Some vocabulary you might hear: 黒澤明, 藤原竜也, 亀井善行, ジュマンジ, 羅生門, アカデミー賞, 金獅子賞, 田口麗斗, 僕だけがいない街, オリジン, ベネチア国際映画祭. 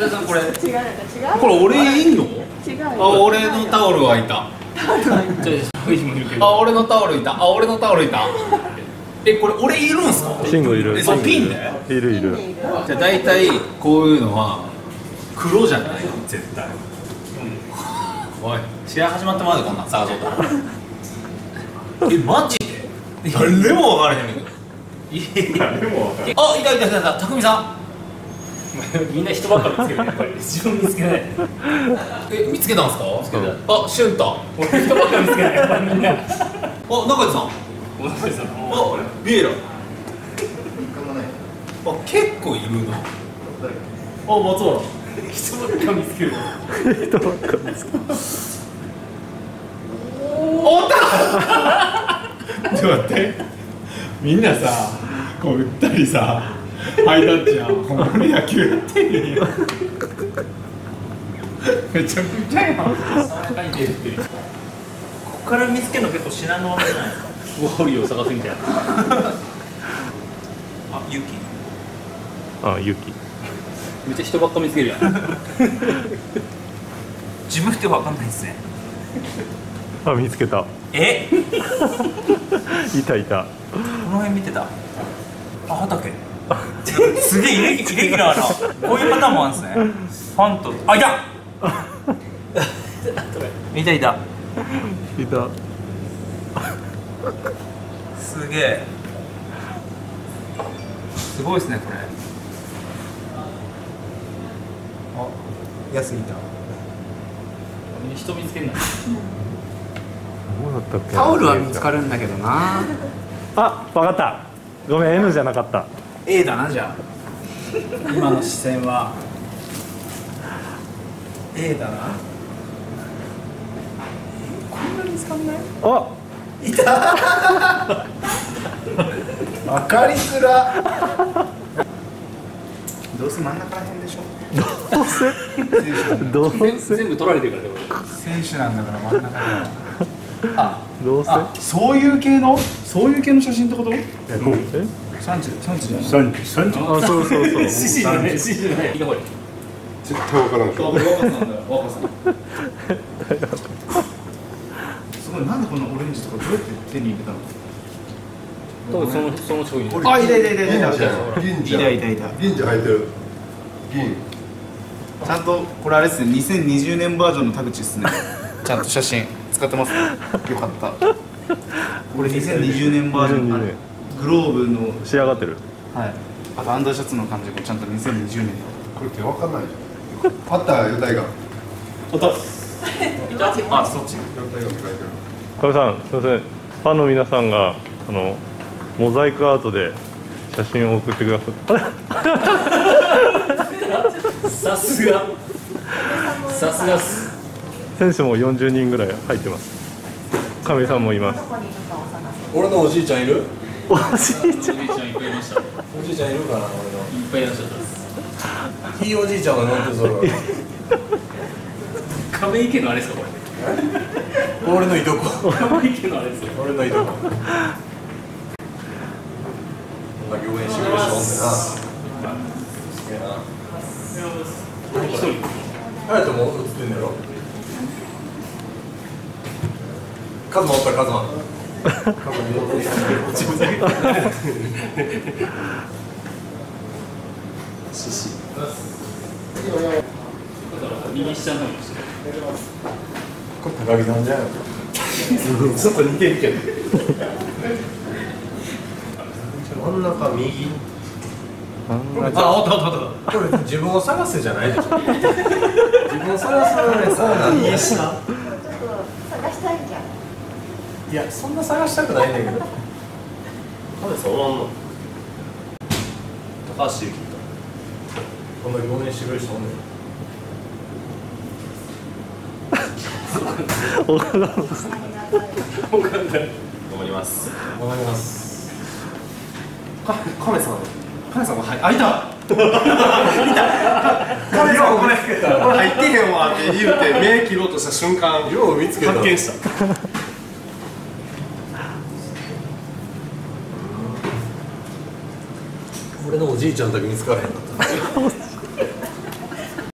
つるさんこれ違うよね違うこれ俺いんの違うあ俺のタオルはいたタオルはいたあ俺のタオルいたあ俺のタオルいたえこれ俺いるんすかシンゴいるそうピンでいるいるじゃあ大体こういうのは黒じゃない絶対おい試合始まってまでこんなん探そうとえマジで誰も分からへんねんあ、いたいたいたいた、たくみさんみんな人ばっか見つけるね、やっぱり自分見つけないえ、見つけたんすかあ、しゅんた俺人ばっか見つけない、やっぱりみんなあ、中地さん中地さんあ、ビエラあ、結構いるなあ、松原人ばっか見つける人ばっか見つけるおったちょっと待ってみんなさ、こう打ったりさ、ハイタッチやん、これ野球やってるよめちゃくちゃやんここから見つけるの結構品のわけじゃないですかウォーリーを探すみたいなあ、ユキあ、ユキめっちゃ人ばっか見つけるやん自分ってわかんないっすねあ、見つけたえいたいたこの辺見てた。あ、畑。すげえイレギュラーな。こういうパターンもあるんですね。ファンと。あ、いた。いたいた。いた。すげえ。すごいですね、これ。あ、安いた。人見つけんない。どうだったっけ。タオルは見つかるんだけどな。あ、分かった。ごめん、N じゃなかった。A だな、じゃあ。今の視線は。A だな。こんなに使んない？あ、いた。わかりづら。どうせ真ん中ら辺でしょ。どうせ。全部取られてるから。選手なんだから真ん中ら辺。あ。どうせそういう系の写真ってこと？産地じゃない？産地。あ、そう。産地じゃない。絶対わからん。すごい、なんでこんなオレンジとかどうやって手に入れたの？多分その商品。あ、いた。銀じゃ入ってる。銀。ちゃんとこれあれですね。2020年バージョンの田口ですね。ちゃんと写真。使ってますよかったこれ2020年バージョンのグローブの仕上がってるはいあとアンダーシャツの感じもちゃんと2020年これって分かんないじゃんあったよ台があったあ、そっち加部さん、すいませんファンの皆さんがモザイクアートで写真を送ってくださいさすがっす選手も40人ぐらい入ってます。亀井さんもいます。俺のおじいちゃんいる？おじいちゃんいるかな、俺の。いっぱいいらっしゃった。いいおじいちゃんがなんてそれ。亀井家のあれですかこれ？俺のいとこ。亀井家のあれですよ。俺のいとこ。応援してくれる人おんねんな。一人。誰とも映ってんねやろ。カズマおったらカズマ自分だけシシ右下のこれ高木さんじゃないちょっと似てるけど真ん中右あ、おったこれ自分を探せじゃないでしょ自分を探すのね、そうなんだちょっと探したいじゃんいや、そんな探したくないんだけどなんでそのまんの高橋ゆきこんな4年してくれる人おんねん頑張りますカメさんも開いたカメさんも入ってへんわって言うて目切ろうとした瞬間よう見つけた発見した俺のおじいちゃんだけ見つからへんかった